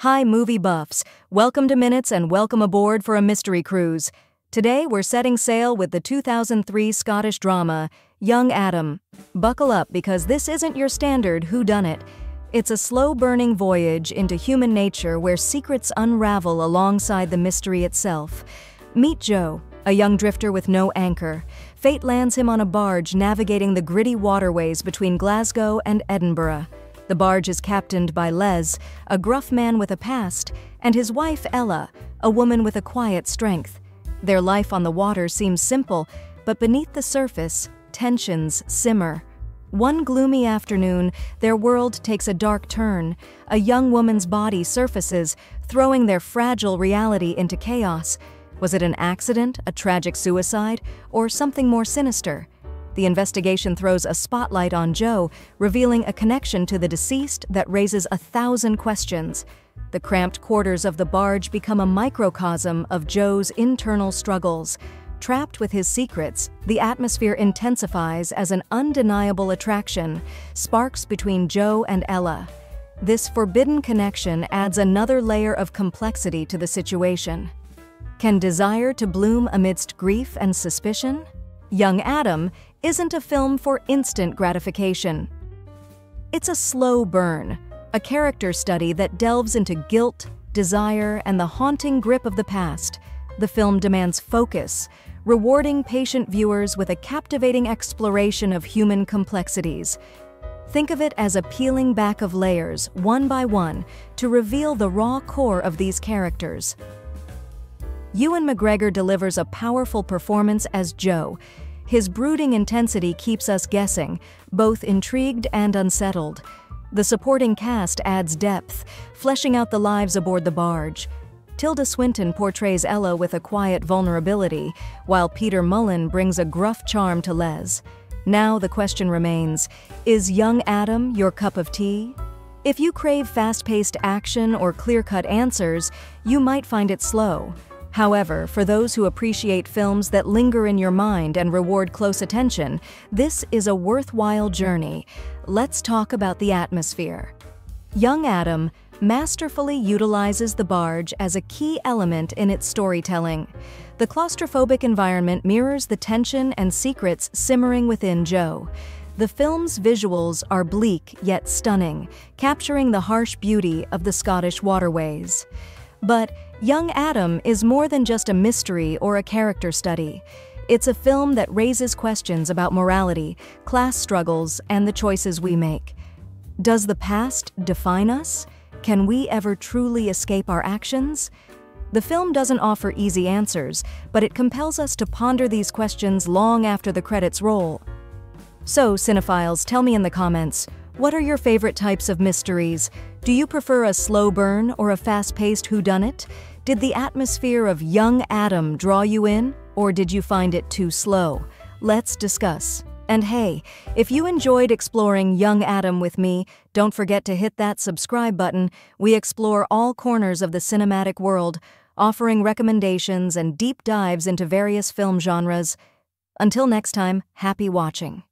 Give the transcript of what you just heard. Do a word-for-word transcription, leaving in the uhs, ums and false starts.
Hi movie buffs, welcome to Minutes and welcome aboard for a mystery cruise. Today we're setting sail with the two thousand three Scottish drama, Young Adam. Buckle up because this isn't your standard whodunit. It's a slow-burning voyage into human nature where secrets unravel alongside the mystery itself. Meet Joe, a young drifter with no anchor. Fate lands him on a barge navigating the gritty waterways between Glasgow and Edinburgh. The barge is captained by Les, a gruff man with a past, and his wife Ella, a woman with a quiet strength. Their life on the water seems simple, but beneath the surface, tensions simmer. One gloomy afternoon, their world takes a dark turn. A young woman's body surfaces, throwing their fragile reality into chaos. Was it an accident, a tragic suicide, or something more sinister? The investigation throws a spotlight on Joe, revealing a connection to the deceased that raises a thousand questions. The cramped quarters of the barge become a microcosm of Joe's internal struggles. Trapped with his secrets, the atmosphere intensifies as an undeniable attraction, sparks between Joe and Ella. This forbidden connection adds another layer of complexity to the situation. Can desire to bloom amidst grief and suspicion? Young Adam isn't a film for instant gratification. It's a slow burn, a character study that delves into guilt, desire, and the haunting grip of the past. The film demands focus, rewarding patient viewers with a captivating exploration of human complexities. Think of it as a peeling back of layers, one by one, to reveal the raw core of these characters. Ewan McGregor delivers a powerful performance as Joe. His brooding intensity keeps us guessing, both intrigued and unsettled. The supporting cast adds depth, fleshing out the lives aboard the barge. Tilda Swinton portrays Ella with a quiet vulnerability, while Peter Mullan brings a gruff charm to Les. Now the question remains, is Young Adam your cup of tea? If you crave fast-paced action or clear-cut answers, you might find it slow. However, for those who appreciate films that linger in your mind and reward close attention, this is a worthwhile journey. Let's talk about the atmosphere. Young Adam masterfully utilizes the barge as a key element in its storytelling. The claustrophobic environment mirrors the tension and secrets simmering within Joe. The film's visuals are bleak yet stunning, capturing the harsh beauty of the Scottish waterways. But Young Adam is more than just a mystery or a character study. It's a film that raises questions about morality, class struggles, and the choices we make. Does the past define us? Can we ever truly escape our actions? The film doesn't offer easy answers, but it compels us to ponder these questions long after the credits roll. So, cinephiles, tell me in the comments, what are your favorite types of mysteries? Do you prefer a slow burn or a fast-paced whodunit? Did the atmosphere of Young Adam draw you in, or did you find it too slow? Let's discuss. And hey, if you enjoyed exploring Young Adam with me, don't forget to hit that subscribe button. We explore all corners of the cinematic world, offering recommendations and deep dives into various film genres. Until next time, happy watching.